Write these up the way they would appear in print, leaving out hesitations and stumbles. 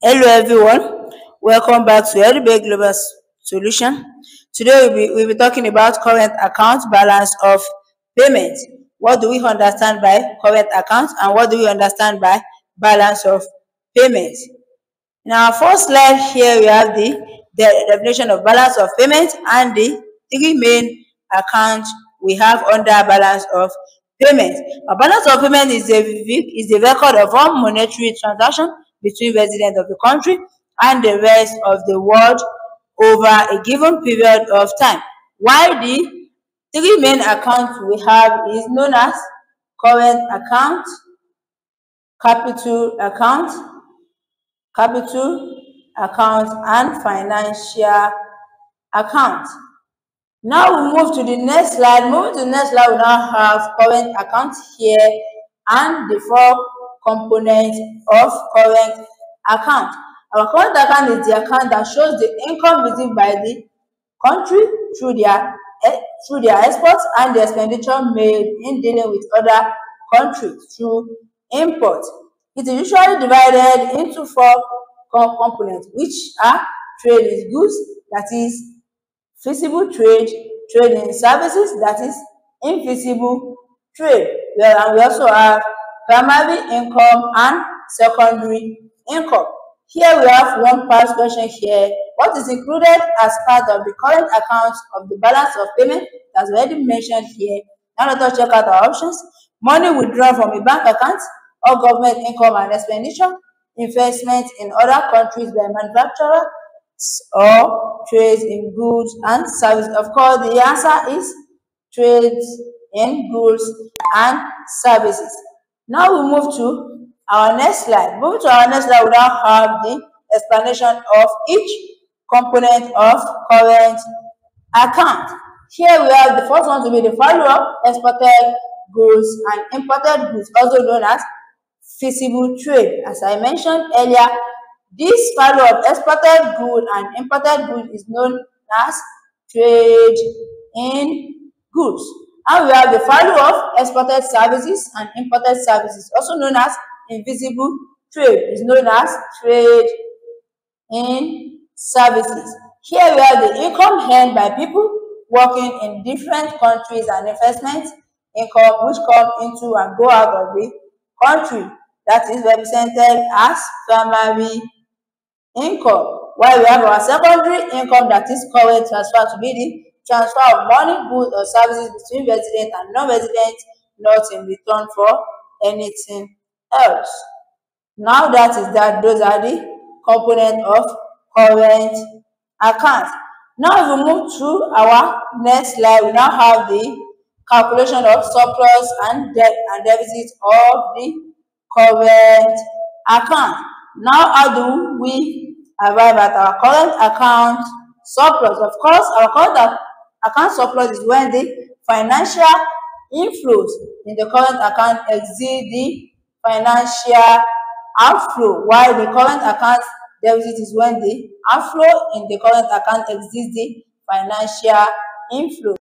Hello everyone, welcome back to Edubbey Global Solution. Today we'll be talking about current account balance of payment. What do we understand by current account and what do we understand by balance of payment? In our first slide here we have the definition of balance of payment and the three main accounts we have under balance of payment. A balance of payment is the record of all monetary transactions between residents of the country and the rest of the world over a given period of time. While the three main accounts we have is known as current account, capital account, and financial account. Now we move to the next slide. Moving to the next slide, we now have current account here and the four components of current account. Our current account is the account that shows the income received by the country through their exports and the expenditure made in dealing with other countries through imports. It is usually divided into four components, which are trade in goods, that is visible trade, trade in services, that is invisible trade. And we also have primary income and secondary income. Here we have one past question here. What is included as part of the current account of the balance of payment that's already mentioned here? Now let us check out our options. Money withdrawn from a bank account or government income and expenditure, investment in other countries by manufacturers, or trades in goods and services. Of course, the answer is trades in goods and services. Now we move to our next slide. Moving to our next slide, we now have the explanation of each component of current account. Here we have the first one to be the value of exported goods and imported goods, also known as visible trade. As I mentioned earlier, this value of exported goods and imported goods is known as trade in goods. And we have the value of exported services and imported services, also known as invisible trade, is known as trade in services. Here we have the income earned by people working in different countries and investment income which come into and go out of the country, that is represented as primary income. While we have our secondary income, that is current transfer, to be the transfer of money, goods or services between resident and non-resident, not in return for anything else. Now that is that, those are the components of current accounts. Now if we move to our next slide, we now have the calculation of surplus and debt and deficit of the current account. Now how do we arrive at our current account surplus? Of course, our current account surplus is when the financial inflows in the current account exceed the financial outflow, while the current account deficit is when the outflow in the current account exceeds the financial inflow.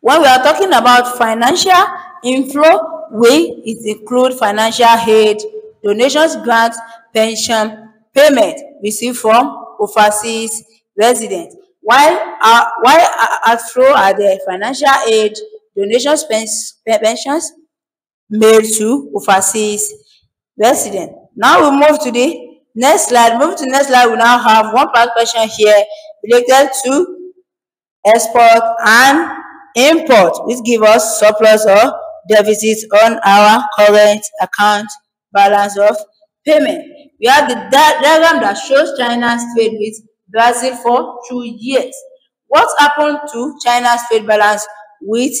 When we are talking about financial inflow, it includes financial aid, donations, grants, pension payment received from overseas residents. While outflow are the financial aid, donations, pensions made to overseas residents. Now we move to the next slide. Moving to the next slide, we now have one past question here related to export and import, which give us surplus or deficits on our current account balance of payment. We have the diagram that shows China's trade with Brazil for 2 years. What happened to China's trade balance with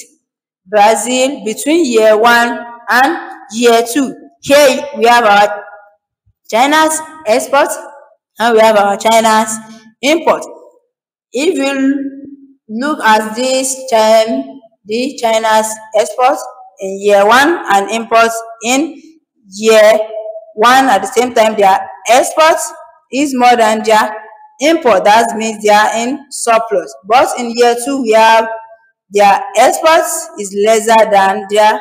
Brazil between year 1 and year 2? Here we have our China's export and we have our China's import. If you look at this time, the China's exports in year 1 and imports in year 1. At the same time, their exports is more than their import. That means they are in surplus. But in year 2, we have their exports is lesser than their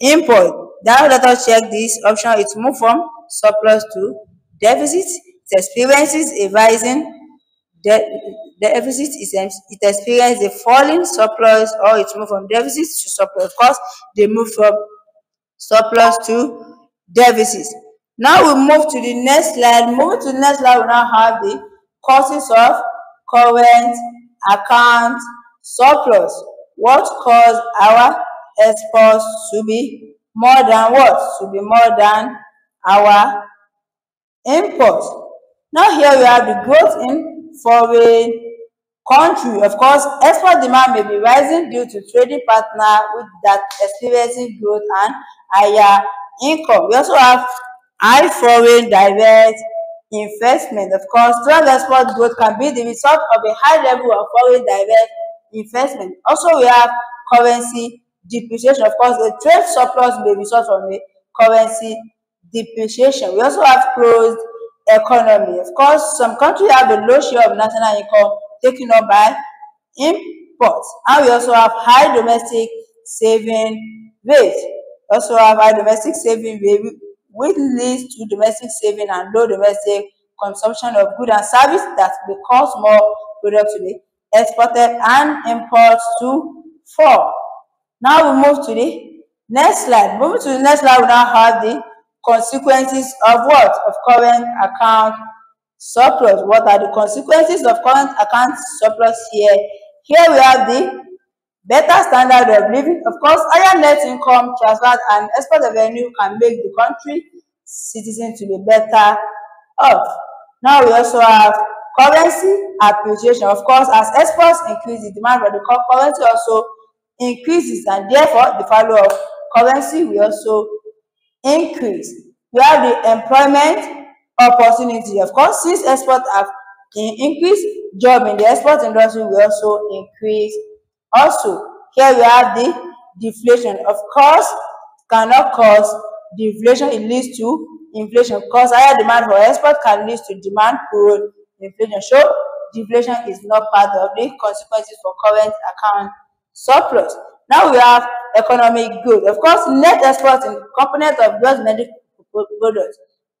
import. Now let us check this option. It moves from surplus to deficit. It experiences a rising deficit. It experiences a falling surplus, or it moves from deficit to surplus. Of course, they move from surplus to deficit. Now we move to the next slide. Moving to the next slide, we now have the causes of current account surplus. What caused our exports to be more than what? To be more than our imports. Now here we have the growth in foreign country. Of course, export demand may be rising due to trading partner with that experiencing growth and higher income. We also have high foreign direct investment. Of course, strong export growth can be the result of a high level of foreign direct investment. Also, we have currency depreciation. Of course, the trade surplus may result from the currency depreciation. We also have closed economy. Of course, some countries have a low share of national income taken up by imports. And we also have high domestic saving rate. Also have high domestic saving rate, which leads to domestic saving and low domestic consumption of goods and services that will cause more products to be exported and imports to fall. Now we move to the next slide. Moving to the next slide, we now have the consequences of what? Of current account surplus. What are the consequences of current account surplus here? Here we have the better standard of living. Of course, higher net income transferred and export revenue can make the country citizen to be better off. Now we also have currency appreciation. Of course, as exports increase, the demand for the currency also increases, and therefore the value of currency will also increase. We have the employment opportunity. Of course, since exports have increased, job in the export industry will also increase. Also, here we have the deflation. Of course, cannot cause deflation, it leads to inflation. Of course, higher demand for export can lead to demand pull inflation. So, deflation is not part of the consequences for current account surplus. Now we have economic growth. Of course, net exports in component of gross domestic products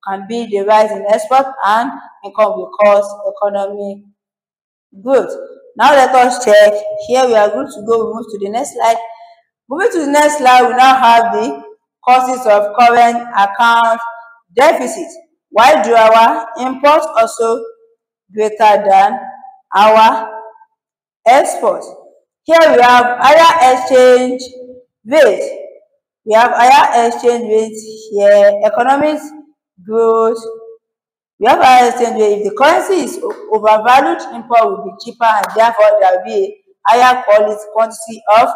can be the rise in export and income will cause economic growth. Now let us check. Here we are good to go. We move to the next slide. Moving to the next slide, we now have the causes of current account deficit. Why do our imports also greater than our exports? Here we have higher exchange rate. We have higher exchange rates here. Economic growth. We have higher exchange rate. If the currency is overvalued, import will be cheaper, and therefore there will be a higher quality quantity of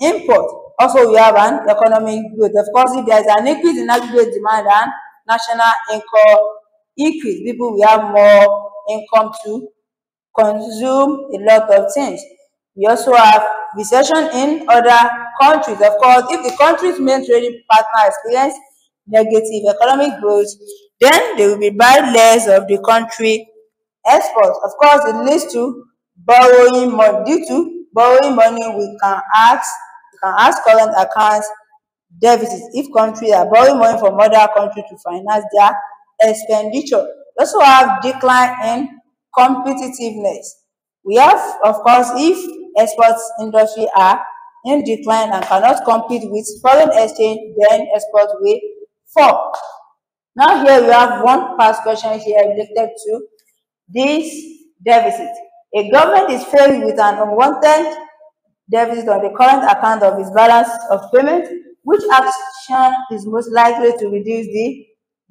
import. Also, we have an economic growth. Of course, if there is an increase in aggregate demand and national income increase, people will have more income to consume a lot of things. We also have recession in other countries. Of course, if the country's main trading partner experience negative economic growth, then they will be buying less of the country exports. Of course, it leads to borrowing money. Due to borrowing money, we can ask current accounts deficits if countries are borrowing money from other countries to finance their expenditure. We also have decline in competitiveness. We have, of course, if exports industry are in decline and cannot compete with foreign exchange, then export will fall. Now here we have one past question here related to this deficit. A government is faced with an unwanted deficit on the current account of its balance of payment. Which action is most likely to reduce the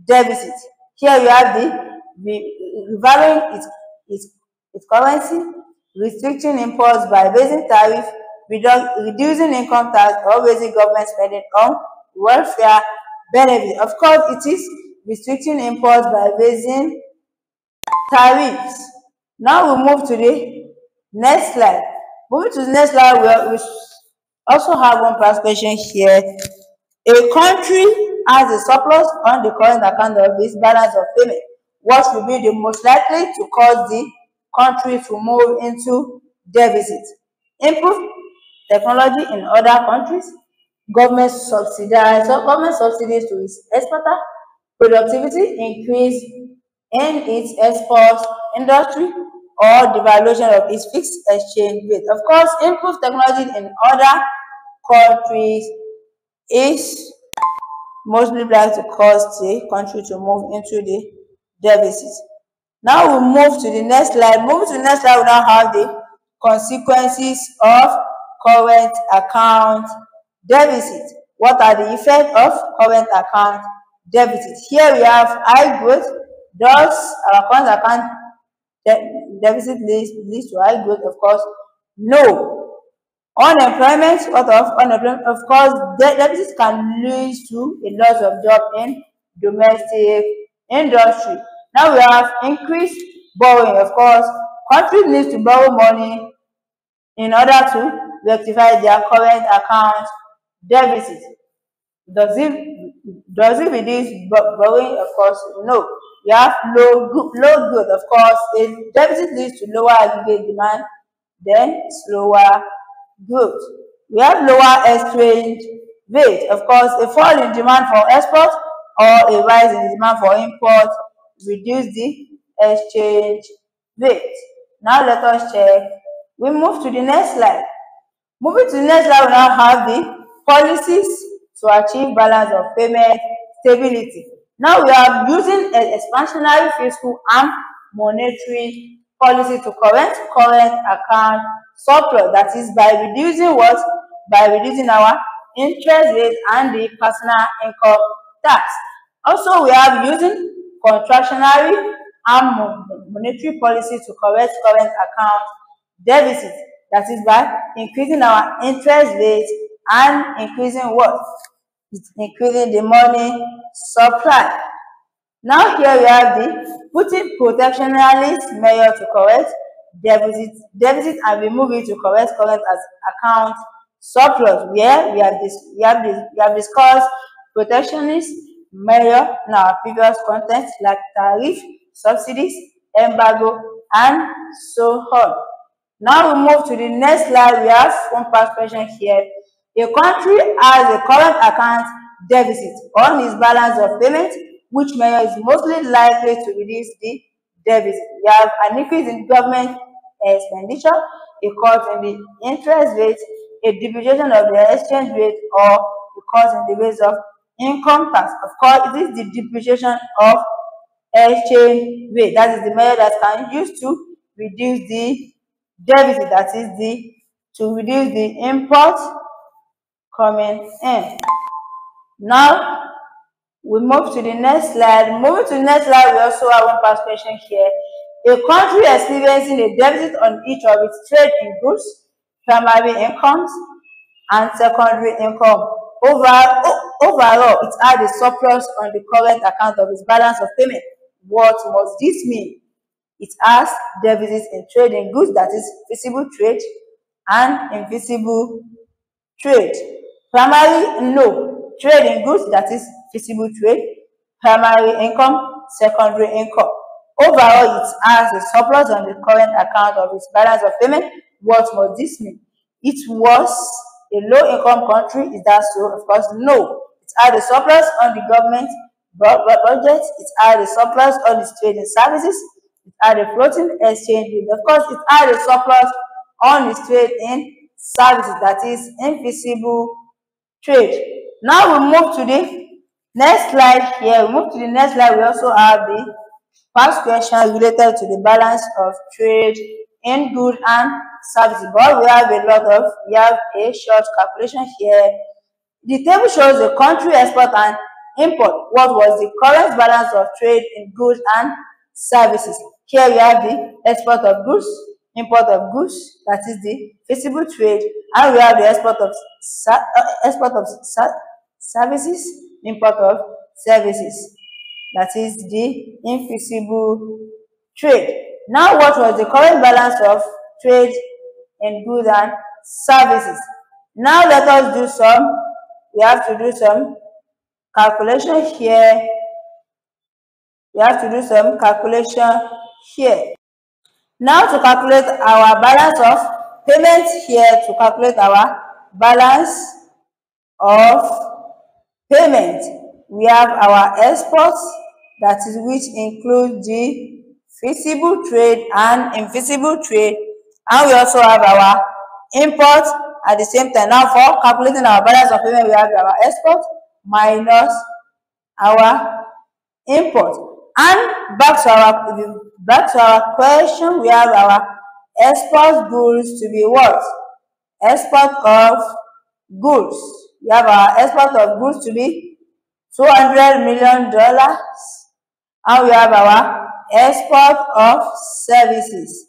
deficit? Here we have the revaluing its currency, restricting imports by raising tariffs, reducing income tax, or raising government spending on welfare benefits. Of course, it is restricting imports by raising tariffs. Now we move to the next slide. Moving to the next slide, we also have one past question here. A country has a surplus on the current account of its balance of payment. What will be the most likely to cause the country to move into deficit? Improve technology in other countries, government subsidies to its exporter, productivity increase and its exports industry or devaluation of its fixed exchange rate. Of course, improved technology in other countries is mostly like to cause the country to move into the deficit. Now we move to the next slide. Moving to the next slide, we now have the consequences of current account deficit. What are the effects of current account deficit? Here we have high growth. Thus, our current account deficit leads to high growth, of course. No. Unemployment, what of unemployment? Of course, deficit can lead to a loss of job in domestic industry. Now we have increased borrowing. Of course, countries need to borrow money in order to rectify their current account deficit. Does it reduce borrowing? Of course, no. We have low growth. Of course, if deficit leads to lower aggregate demand, then slower growth. We have lower exchange rate. Of course, a fall in demand for export or a rise in demand for import reduce the exchange rate. Now let us check. We move to the next slide. Moving to the next slide, we now have the policies to achieve balance of payment stability. Now we are using an expansionary fiscal and monetary policy to correct current account surplus. That is by reducing what? By reducing our interest rate and the personal income tax. Also, we are using contractionary and monetary policy to correct current account deficit. That is by increasing our interest rate and increasing what? It's increasing the money supply. Now here we have the putting protectionist measure to correct deficit and remove it to correct current account surplus. Where we have discussed protectionist measure in our previous contents like tariff, subsidies, embargo, and so on. Now we move to the next slide. We have one past question here. A country has a current account deficit on its balance of payment, which measure is mostly likely to reduce the deficit? We have an increase in government expenditure, a cut in the interest rate, a depreciation of the exchange rate, or a cut in the rates of income tax. Of course, it is the depreciation of exchange rate. That is the measure that can be used to reduce the deficit. That is to reduce the import coming in. Now we move to the next slide. Moving to the next slide, we also have one past question here. A country experiencing a deficit on each of its trade in goods, primary incomes, and secondary income. Overall, it had a surplus on the current account of its balance of payment. What must this mean? It has deficits in trading goods, that is visible trade and invisible trade. Primary, no. Trading goods, that is visible trade. Primary income, secondary income. Overall, it has a surplus on the current account of its balance of payment. What must this mean? It was a low-income country, is that so? Of course, no. It had a surplus on the government budget. It had a surplus on its trading services. It had a floating exchange rate. Of course, it had a surplus on its trading services, that is invisible trade. Now we move to the next slide here. We move to the next slide. We also have the past question related to the balance of trade in goods and services, but we have a short calculation here. The table shows the country export and import. What was the current balance of trade in goods and services? Here we have the export of goods, import of goods, that is the visible trade, and we have the export of services, import of services, that is the invisible trade. Now, what was the current balance of trade in goods and services? Now, let us do some. We have to do some calculation here. Now, to calculate our balance of payments here, we have our exports, that is which includes the visible trade and invisible trade, and we also have our import at the same time. Now for calculating our balance of payment, we have our export minus our import. And back to our question, we have our export goods to be what? Export of goods. We have our export of goods to be $200 million, and we have our export of services.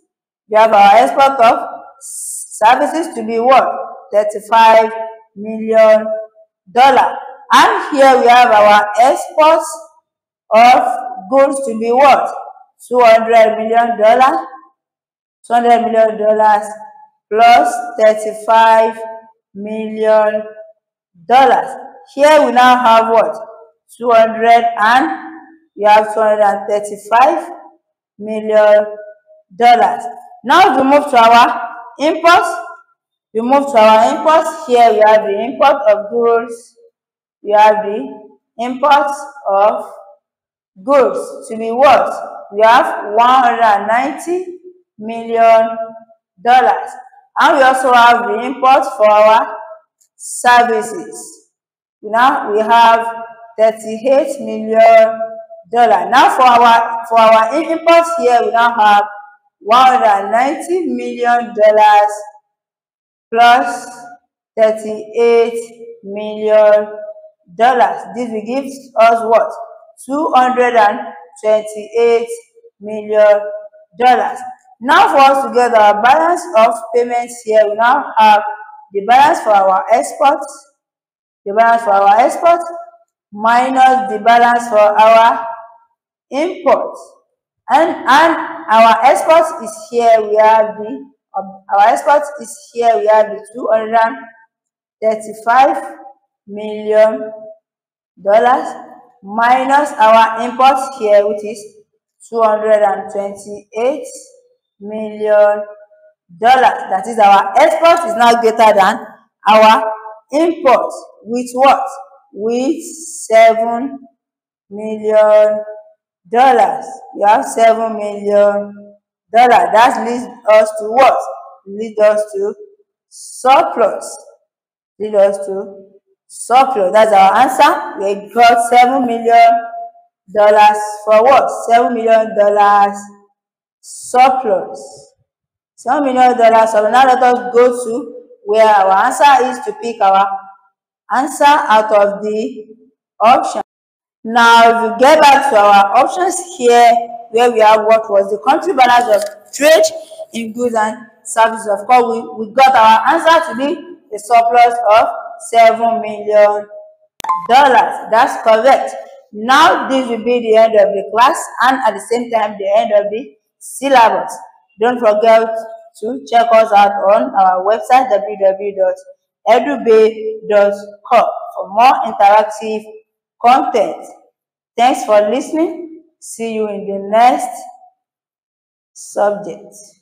We have our export of services to be what? $35 million. And here we have our exports of goods to be what? $200 million. $200 million plus $35 million. Here we now have what? 200, and we have $235 million. Now we move to our imports. We move to our imports. Here we have the import of goods. We have the imports of goods to be what? We have $190 million. And we also have the imports for our services. Now we have $38 million. Now for our imports here, we now have $190 million plus $38 million. This will give us what? $228 million. Now for us to get our balance of payments here, we now have the balance for our exports, the balance for our exports minus the balance for our imports, and our exports is here. We have the our exports is here. We have the $235 million minus our imports here, which is $228 million. That is, our export is now greater than our import with what? With $7 million. We have $7 million. That leads us to what? Leads us to surplus. Leads us to surplus. That's our answer. We got $7 million for what? $7 million. Surplus. $7 million. So now let us go to where our answer is to pick our answer out of the option. Now, if you get back to our options here, where we have what was the country balance of trade in goods and services. Of course, we got our answer to be a surplus of $7 million. That's correct. Now, this will be the end of the class and at the same time the end of the syllabus. Don't forget to check us out on our website www.edubbey.com for more interactive content. Thanks for listening. See you in the next subject.